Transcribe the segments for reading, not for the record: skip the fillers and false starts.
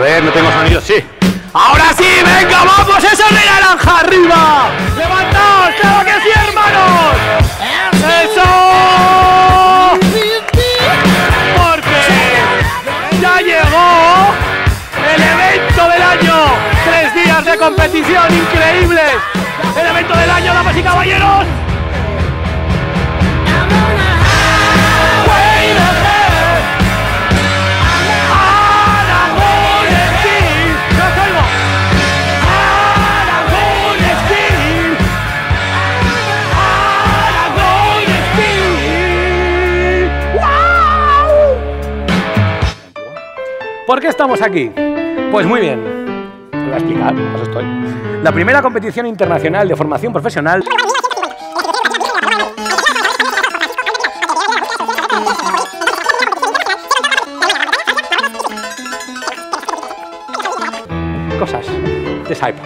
A ver, no tengo sonido, sí. ¡Ahora sí! ¡Venga, vamos! ¡Esa es la naranja arriba! ¡Levantaos! ¡Claro que sí, hermanos! ¡Eso! Porque ya llegó el evento del año. 3 días de competición increíbles. El evento del año, damas y caballeros. ¿Por qué estamos aquí? Pues muy bien, os voy a explicar, pues estoy. La primera competición internacional de formación profesional cosas de Saipa.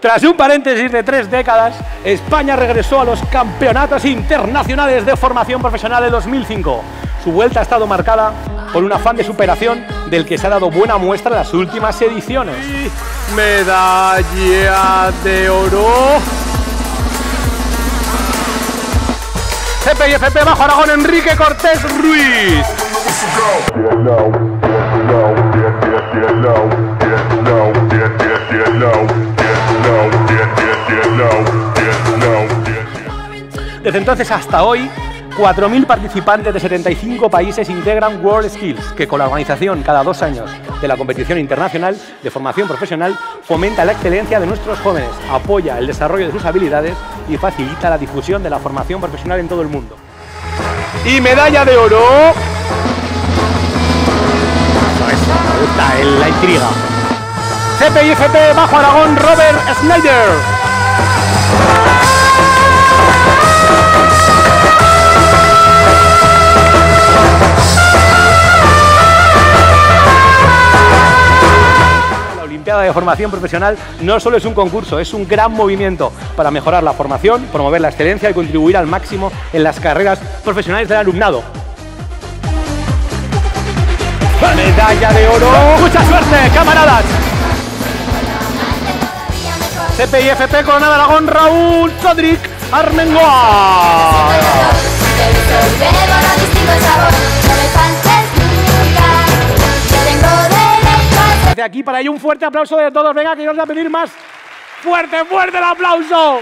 Tras un paréntesis de 3 décadas, España regresó a los campeonatos internacionales de formación profesional de 2005. Su vuelta ha estado marcada por un afán de superación del que se ha dado buena muestra en las últimas ediciones. Medalla de oro. CPIFP Bajo Aragón, Enrique Cortés Ruiz. Desde entonces hasta hoy, 4.000 participantes de 75 países integran World Skills, que con la organización cada 2 años de la competición internacional de formación profesional fomenta la excelencia de nuestros jóvenes, apoya el desarrollo de sus habilidades y facilita la difusión de la formación profesional en todo el mundo. Y medalla de oro. Me gusta la intriga. CPIFP Bajo Aragón, Robert Schnnedier. De formación profesional no solo es un concurso, es un gran movimiento para mejorar la formación, promover la excelencia y contribuir al máximo en las carreras profesionales del alumnado. ¡Medalla de oro! ¡Mucha suerte, camaradas! CPIFP Corona de Aragón, Raúl Codric Armengoa. De aquí para ello un fuerte aplauso de todos. Venga, que nos va a pedir más. Fuerte, fuerte el aplauso.